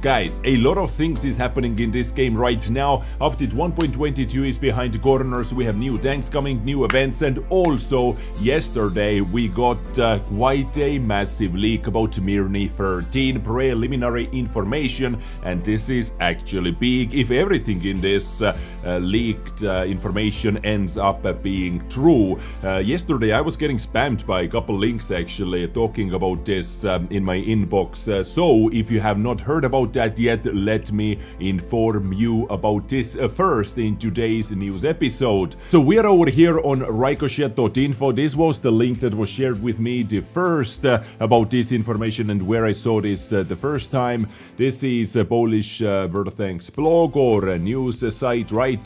Guys, a lot of things is happening in this game right now. Update 1.22 is behind the corners, we have new tanks coming, new events, and also yesterday we got quite a massive leak about Mirny 13 preliminary information, and this is actually big. If everything in this leaked information ends up being true. Yesterday I was getting spammed by a couple links actually talking about this in my inbox, so if you have not heard about that yet, let me inform you about this first in today's news episode. So we are over here on rykoszet.info. This was the link that was shared with me the first about this information and where I saw this the first time. This is a Polish World of Tanks blog or a news site, right?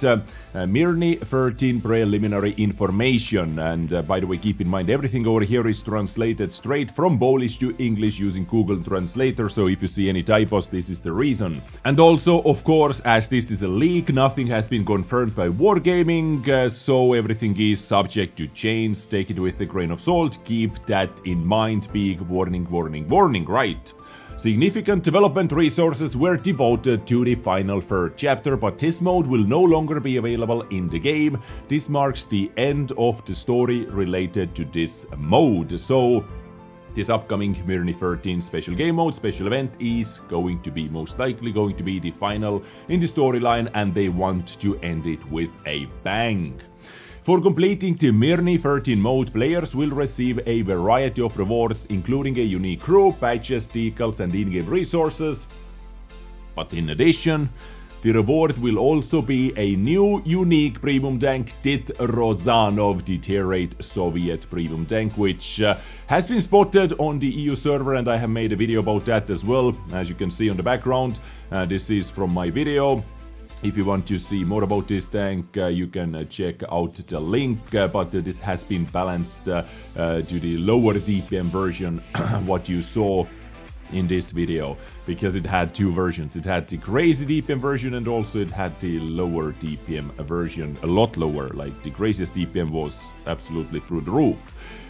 Mirny 13 preliminary information, and by the way, keep in mind everything over here is translated straight from Polish to English using Google Translator, so if you see any typos, this is the reason. And also, of course, as this is a leak, nothing has been confirmed by Wargaming, so everything is subject to change. Take it with a grain of salt, keep that in mind. Big warning, warning, warning, right? Significant development resources were devoted to the final third chapter, but this mode will no longer be available in the game. This marks the end of the story related to this mode, so this upcoming Mirny 13 special game mode, special event is going to be most likely going to be the final in the storyline, and they want to end it with a bang. For completing the Mirny 13 mode, players will receive a variety of rewards, including a unique crew, patches, decals, and in-game resources. But in addition, the reward will also be a new unique premium tank, TITT Rozanov, the tier 8 Soviet premium tank, which has been spotted on the EU server, and I have made a video about that as well, as you can see on the background. This is from my video. If you want to see more about this tank, you can check out the link, but this has been balanced to the lower DPM version, what you saw in this video, because it had two versions. It had the crazy DPM version, and also it had the lower DPM version, a lot lower, like the craziest DPM was absolutely through the roof.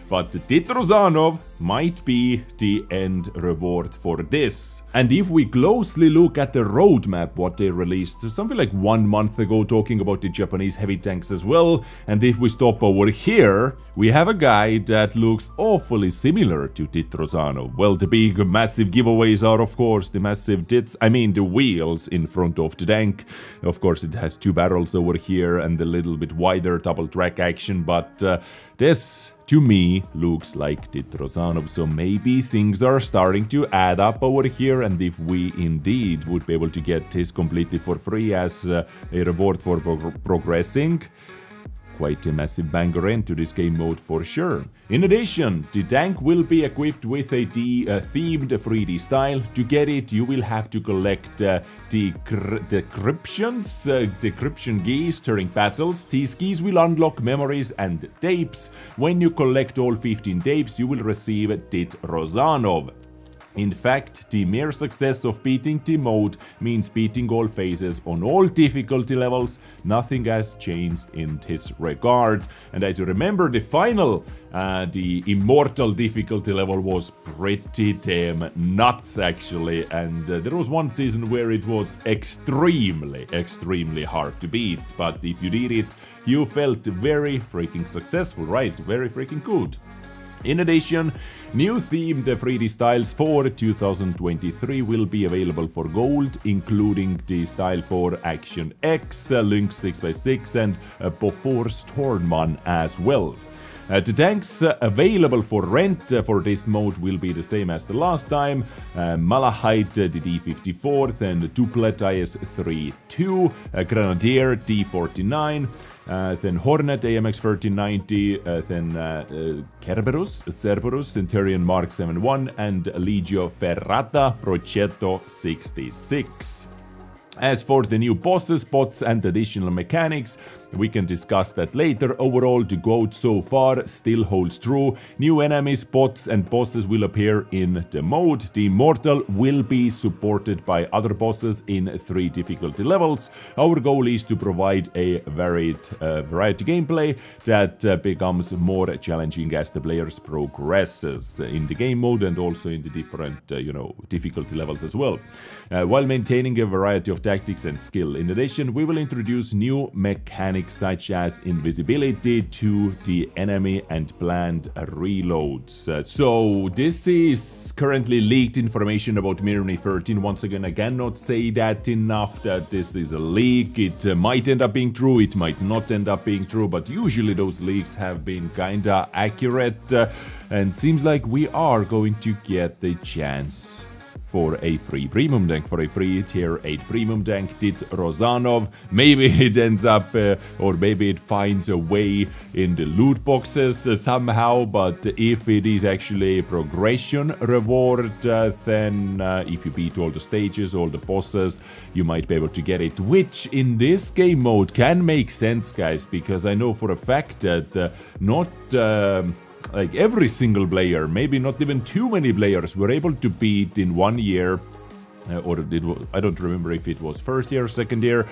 But TITT Rozanov might be the end reward for this. And if we closely look at the roadmap, what they released something like 1 month ago, talking about the Japanese heavy tanks as well, and if we stop over here, we have a guy that looks awfully similar to TITT Rozanov. Well, the big massive giveaways are, of course, the massive tits, I mean the wheels in front of the tank. Of course, it has two barrels over here and a little bit wider double track action, but this, to me, looks like TITT Rozanov, so maybe things are starting to add up over here, and if we indeed would be able to get this completely for free as a reward for progressing, quite a massive banger end to this game mode for sure. In addition, the tank will be equipped with a themed 3D style. To get it, you will have to collect decryption keys during battles. These keys will unlock memories and tapes. When you collect all 15 tapes, you will receive TITT Rozanov. In fact, the mere success of beating the mode means beating all phases on all difficulty levels. Nothing has changed in this regard. And I do remember the final, the immortal difficulty level was pretty damn nuts actually. And there was one season where it was extremely, extremely hard to beat. But if you did it, you felt very freaking successful, right? Very freaking good. In addition, new themed 3D styles for 2023 will be available for gold, including the style for Action X, Lynx 6x6 and Bofors Hornet as well. The tanks available for rent for this mode will be the same as the last time. Malahide, the D54, and Duplet IS-3-2, Grenadier D49, then Hornet, AMX 1390, then Kerberos, Centurion Mark 71, and Legio Ferrata Progetto 66. As for the new bosses, bots, and additional mechanics, We can discuss that later. Overall, the quote so far still holds true. New enemies, bots and bosses will appear in the mode. The Immortal will be supported by other bosses in 3 difficulty levels. Our goal is to provide a varied variety gameplay that becomes more challenging as the players progresses in the game mode and also in the different difficulty levels as well, while maintaining a variety of tactics and skill. In addition, we will introduce new mechanics such as invisibility to the enemy and planned reloads. So this is currently leaked information about Mirny 13. Once again, I cannot say that enough that this is a leak. It might end up being true, it might not end up being true, but usually those leaks have been kinda accurate, and seems like we are going to get the chance for a free premium tank, for a free tier 8 premium tank, TITT Rozanov. Maybe it ends up, or maybe it finds a way in the loot boxes somehow, but if it is actually a progression reward, then if you beat all the stages, all the bosses, you might be able to get it, which in this game mode can make sense, guys, because I know for a fact that not... like every single player, maybe not even too many players, were able to beat in 1 year, or it was, I don't remember if it was first year, second year,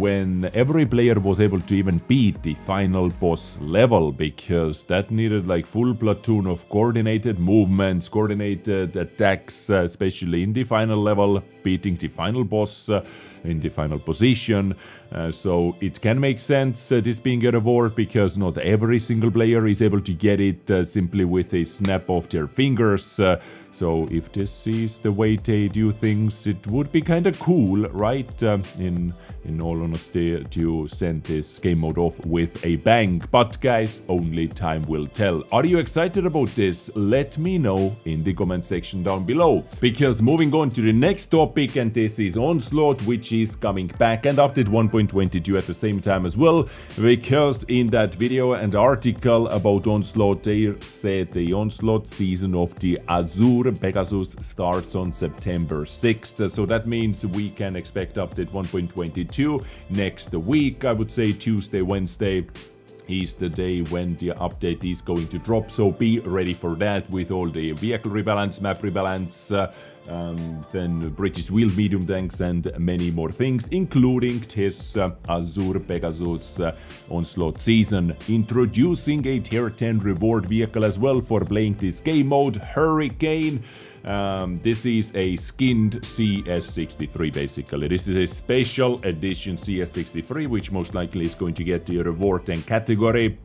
when every player was able to even beat the final boss level, because that needed like full platoon of coordinated movements, coordinated attacks, especially in the final level, beating the final boss in the final position. So it can make sense, this being a reward, because not every single player is able to get it simply with a snap of their fingers. So if this is the way they do things, it would be kind of cool, right? In all honesty, to send this game mode off with a bang. But guys, only time will tell. Are you excited about this? Let me know in the comment section down below. Because moving on to the next topic, and this is Onslaught, which is coming back and update 1.22 at the same time as well, because in that video and article about Onslaught, they said the Onslaught season of the Azure Pegasus starts on September 6th, so that means we can expect update 1.22 next week. I would say Tuesday, Wednesday is the day when the update is going to drop, so be ready for that with all the vehicle rebalance, map rebalance, then British wheeled medium tanks and many more things, including this Azure Pegasus Onslaught season. Introducing a tier 10 reward vehicle as well for playing this game mode, Hurricane. This is a skinned CS63 basically. This is a special edition CS63, which most likely is going to get the reward and category,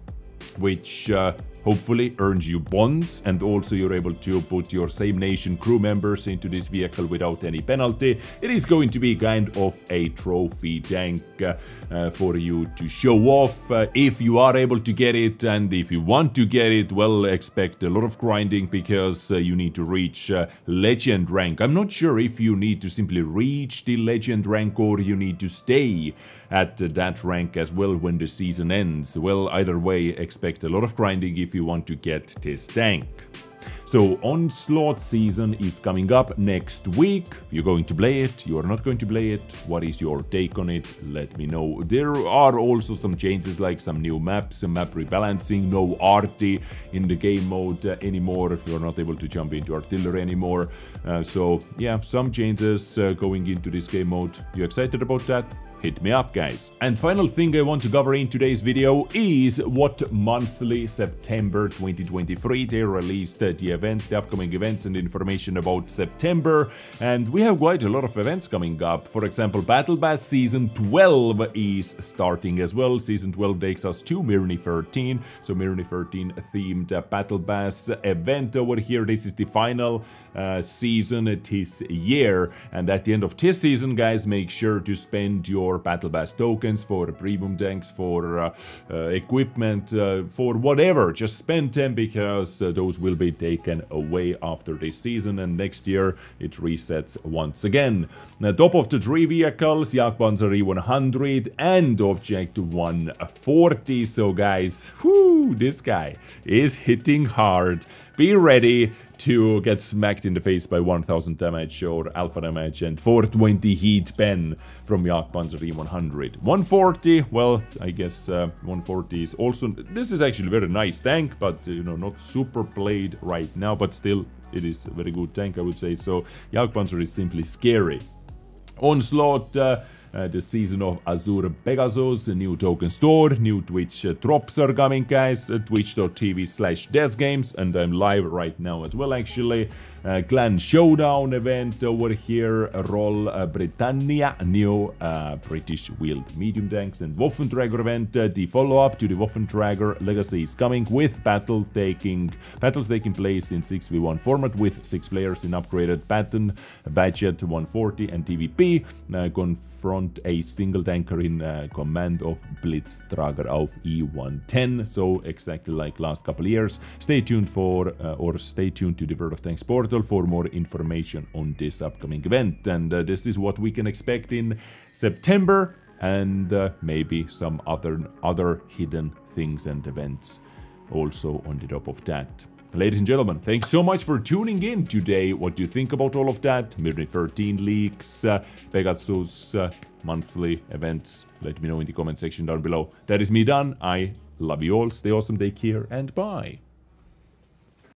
which hopefully earns you bonds, and also you're able to put your same nation crew members into this vehicle without any penalty. It is going to be kind of a trophy tank for you to show off if you are able to get it, and if you want to get it, well, expect a lot of grinding, because you need to reach legend rank. I'm not sure if you need to simply reach the legend rank or you need to stay at that rank as well when the season ends. Well, either way, expect a lot of grinding if you want to get this tank. So Onslaught season is coming up next week. You're going to play it, you're not going to play it, what is your take on it? Let me know. There are also some changes, like some new maps, some map rebalancing, no arty in the game mode anymore. You're not able to jump into artillery anymore. So yeah, some changes going into this game mode. You excited about that? Hit me up, guys. And final thing I want to cover in today's video is what monthly September 2023 they released the events, the upcoming events and information about September. And we have quite a lot of events coming up. For example, Battle Pass Season 12 is starting as well. Season 12 takes us to Mirny 13. So Mirny 13 themed Battle Pass event over here. This is the final season this year. And at the end of this season, guys, make sure to spend your Battle Pass tokens for premium tanks, for equipment, for whatever. Just spend them, because those will be taken away after this season, and next year it resets once again. Now, top of the 3 vehicles, Jagdpanzer E100 and Object 140. So guys, whoo, this guy is hitting hard. be ready to get smacked in the face by 1000 damage or alpha damage and 420 heat pen from Jagdpanzer E100. 140, well, I guess 140 is also... This is actually a very nice tank, but, you know, not super played right now, but still it is a very good tank, I would say. So Jagdpanzer is simply scary. Onslaught... the season of Azure Pegasus, a new token store, new Twitch drops are coming, guys, twitch.tv/DezGames, and I'm live right now as well, actually. Clan Showdown event over here, Roll Britannia, new British wheeled medium tanks, and Waffenträger event, the follow-up to the Waffenträger legacy is coming with battles taking place in 6v1 format with 6 players in upgraded pattern, budget 140 and TVP, confront a single tanker in command of Blitz Drager auf E110, so exactly like last couple years. Stay tuned for, or stay tuned to the World of Tanks portal for more information on this upcoming event, and this is what we can expect in September, and maybe some other hidden things and events also on the top of that. Ladies and gentlemen, thanks so much for tuning in today. What do you think about all of that? Mirny 13 leaks, Pegasus monthly events, let me know in the comment section down below. That is me done. I love you all, stay awesome, take care, and bye.